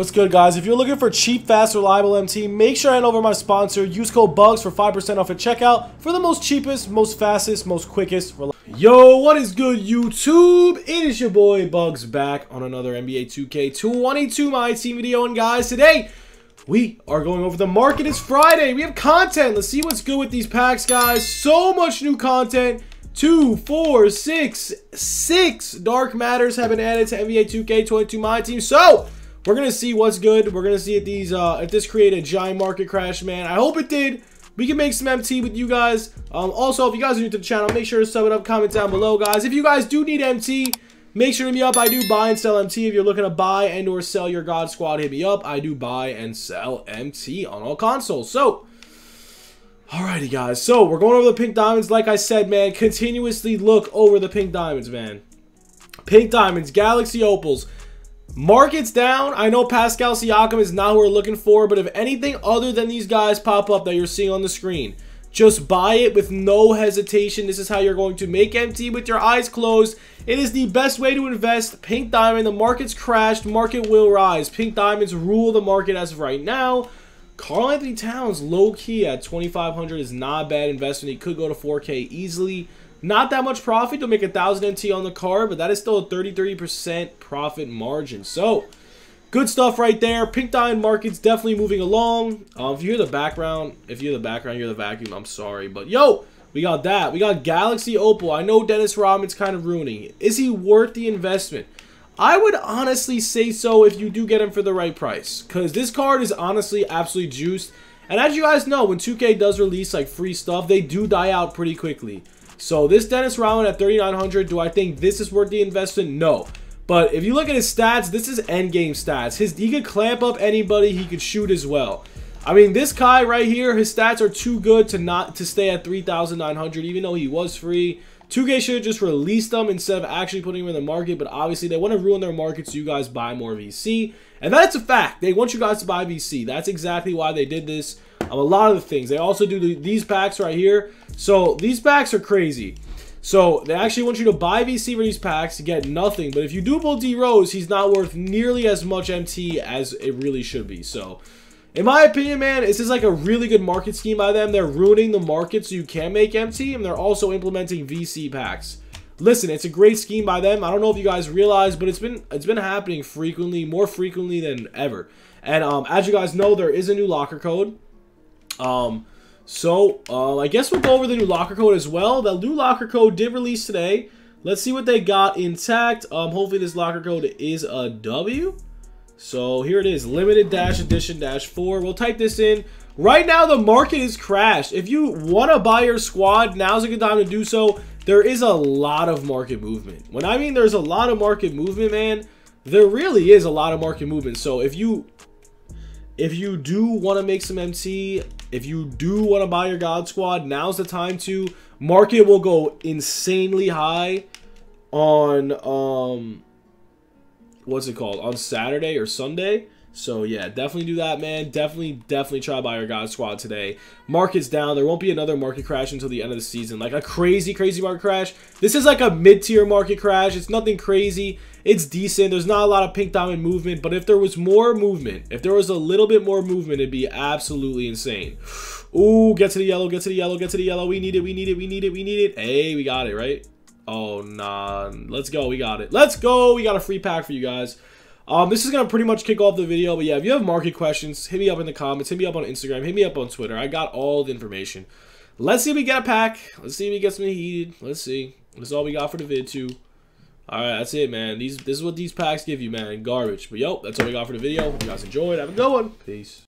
What's good, guys? If you're looking for cheap, fast, reliable MT, make sure I hand over my sponsor. Use code BUGS for 5% off at checkout for the most cheapest, most fastest, most quickest. Yo, what is good, YouTube? It is your boy Bugz back on another NBA 2K22 My Team video. And guys, today we are going over the market. It's Friday. We have content. Let's see what's good with these packs, guys. So much new content. 6 Dark Matters have been added to NBA 2K22 My Team. So we're gonna see what's good. We're gonna see if these if this created a giant market crash, man. I hope it did. We can make some MT with you guys. Also, if you guys are new to the channel, make sure to sub it up, comment down below, guys. If you guys do need MT, make sure to hit me up. I do buy and sell MT. If you're looking to buy and or sell your God Squad, hit me up. I do buy and sell MT on all consoles. So alrighty, guys. So we're going over the pink diamonds. Like I said, man, continuously look over the pink diamonds, man. Pink diamonds, Galaxy Opals. Market's down. I know Pascal Siakam is not who we're looking for, but if anything other than these guys pop up that you're seeing on the screen, just buy it with no hesitation. This is how you're going to make MT with your eyes closed. It is the best way to invest. Pink diamond. The market's crashed. Market will rise. Pink diamonds rule the market as of right now. Karl-Anthony Towns low-key at 2,500 is not a bad investment. He could go to 4K easily. Not that much profit. You'll make 1,000 MT on the card, but that is still a 33% profit margin. So, good stuff right there. Pink diamond market's definitely moving along. If you hear the background, you hear the vacuum, I'm sorry. But, yo, we got that. We got Galaxy Opal. I know Dennis Rodman's kind of ruining it. Is he worth the investment? I would honestly say so if you do get him for the right price, because this card is honestly absolutely juiced. And as you guys know, when 2K does release like free stuff, they do die out pretty quickly. So this Dennis Rodman at 3,900, do I think this is worth the investment? No. But if you look at his stats, this is end game stats. He could clamp up anybody. He could shoot as well. I mean, this guy right here, his stats are too good to not to stay at 3,900, even though he was free. 2K should have just released them instead of actually putting them in the market, but obviously they want to ruin their market so you guys buy more VC. And that's a fact. They want you guys to buy VC. That's exactly why they did this. A lot of the things. They also do these packs right here. So these packs are crazy. So they actually want you to buy VC for these packs to get nothing. But if you do pull D Rose, he's not worth nearly as much MT as it really should be. So in my opinion, man, this is like a really good market scheme by them. They're ruining the market so you can make MT, and they're also implementing VC packs. Listen, it's a great scheme by them. I don't know if you guys realize, but it's been happening frequently, more frequently than ever. And as you guys know, there is a new locker code. I guess we'll go over the new locker code as well. The new locker code did release today. Let's see what they got intact. Hopefully this locker code is a W. So here it is, limited dash edition dash 4. We'll type this in. Right now the market is crashed. If you want to buy your squad, now's a good time to do so. There is a lot of market movement. When I mean there's a lot of market movement, man, there really is a lot of market movement. So if you do want to make some MT, if you do want to buy your God Squad, now's the time to. Market will go insanely high on on Saturday or Sunday. So yeah, definitely do that, man. Definitely try to buy your God Squad today. Market's down. There won't be another market crash until the end of the season. Like a crazy market crash. This is like a mid-tier market crash. It's nothing crazy. It's decent. There's not a lot of pink diamond movement, but if there was more movement, if there was a little bit more movement, it'd be absolutely insane. Ooh, get to the yellow, get to the yellow, get to the yellow. We need it, we need it, we need it, we need it. Hey, we got it, right? Oh, nah. Let's go. We got it. Let's go. We got a free pack for you guys. This is going to pretty much kick off the video. But yeah, if you have market questions, hit me up in the comments. Hit me up on Instagram. Hit me up on Twitter. I got all the information. Let's see if we get a pack. Let's see if we get something heated. Let's see. That's all we got for the vid, too. Alright, that's it, man. This is what these packs give you, man. Garbage. But yo, that's all we got for the video. Hope you guys enjoyed. Have a good one. Peace.